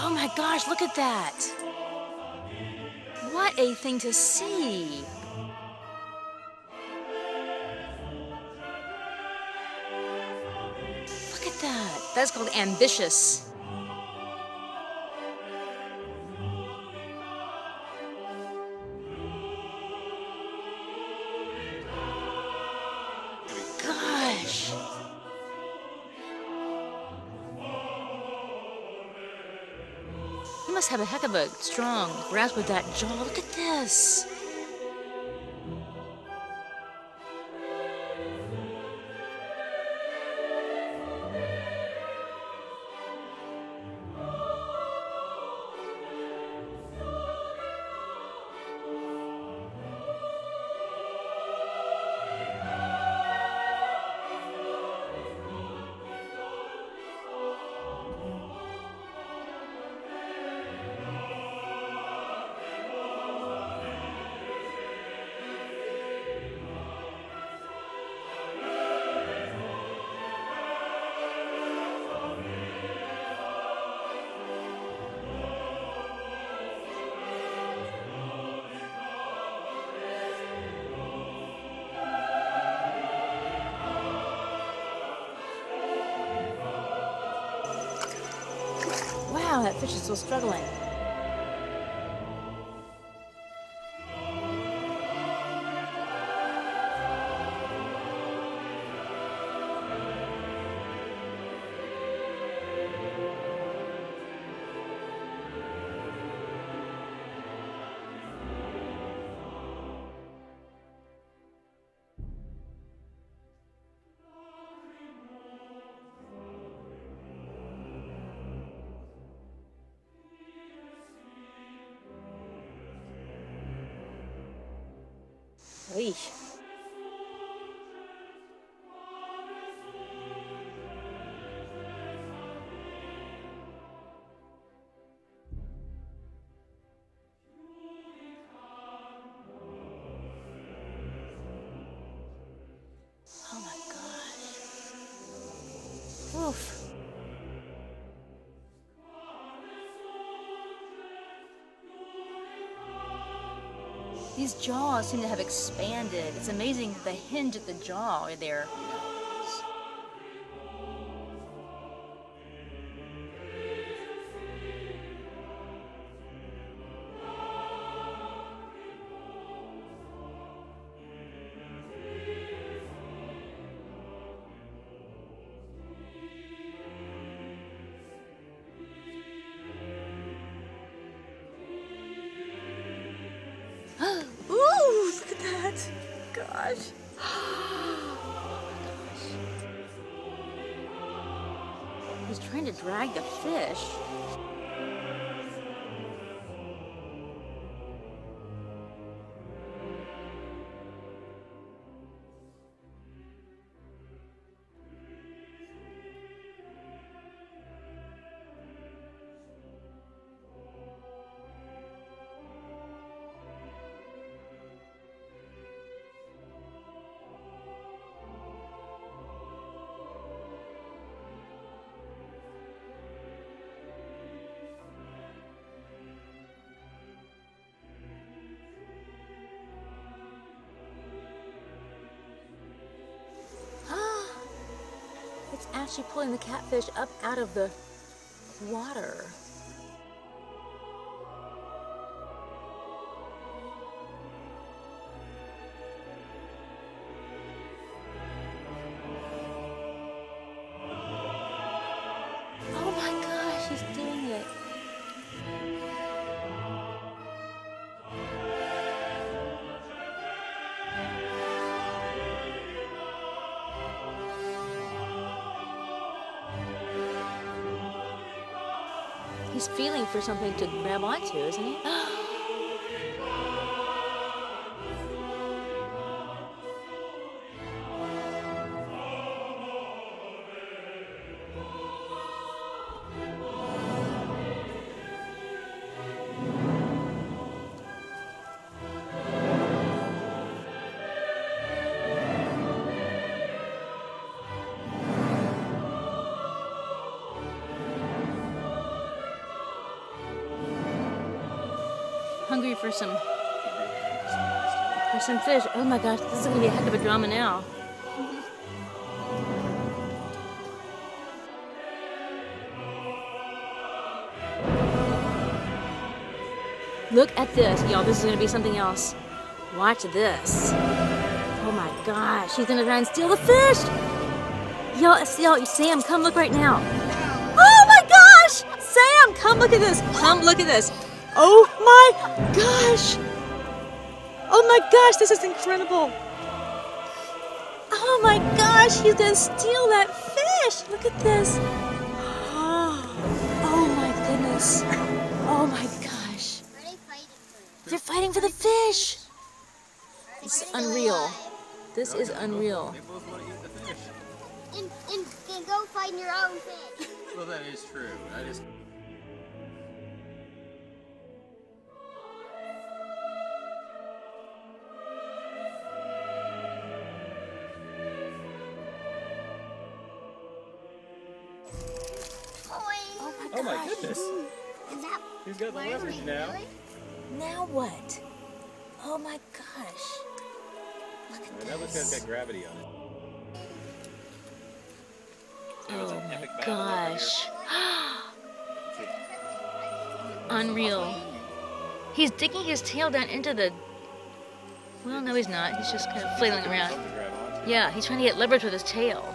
Oh my gosh, look at that. What a thing to see. Look at that. That's called ambitious. Must have a heck of a strong grasp with that jaw. Look at this. Wow, that fish is still struggling. Oy. Oh my gosh. Oof. These jaws seem to have expanded. It's amazing the hinge at the jaw there. Gosh. Oh my gosh. He's trying to drag the fish. It's actually pulling the catfish up out of the water. Oh my gosh, he's doing it. He's feeling for something to grab onto, isn't he? hungry for some fish. Oh my gosh, this is gonna be a heck of a drama now. Look at this, y'all. This is gonna be something else. Watch this. Oh my gosh, she's gonna try and steal the fish. Y'all, Sam, come look right now. Oh my gosh, Sam, come look at this. Come look at this. Oh my gosh. Oh my gosh, this is incredible. Oh my gosh, he's gonna steal that fish. Look at this. Oh my goodness. Oh my gosh. They're fighting for the fish. This is unreal. This is unreal. They both want to eat the fish. And go find your own fish. Well, that is true. Oh my goodness. He's got the leverage now. Now what? Oh my gosh. Look at this. That looks like it's got gravity on it. Oh my gosh. Unreal. He's digging his tail down into the... Well, no he's not. He's just kind of flailing around. Yeah, he's trying to get leverage with his tail.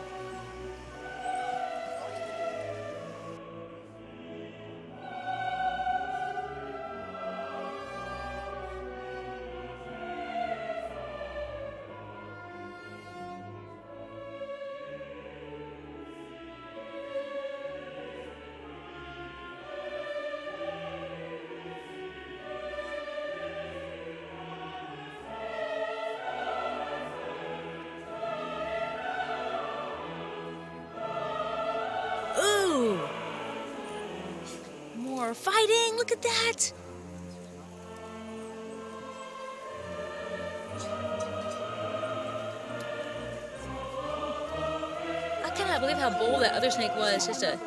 Fighting, look at that. I cannot believe how bold that other snake was. Just a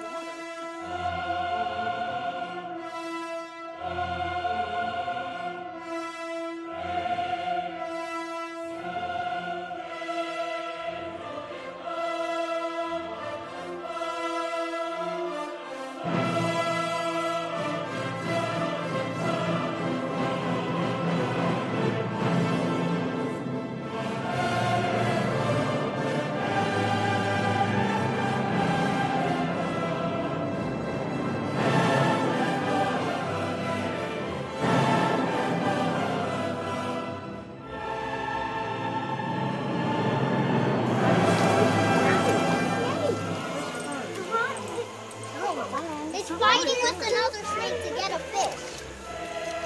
fighting with another snake to get a fish.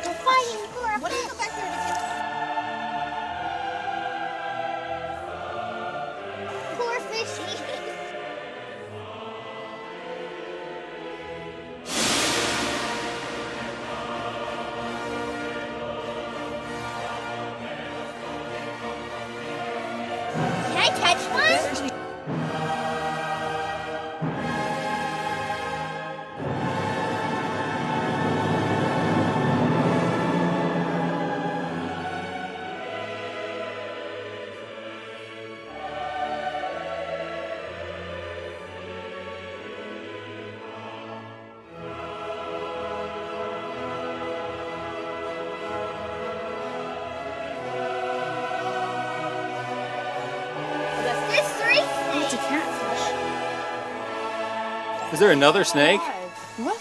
They're fighting for a fish. Poor fishy. Can I catch one? Is there another snake? What?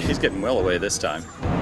He's getting well away this time.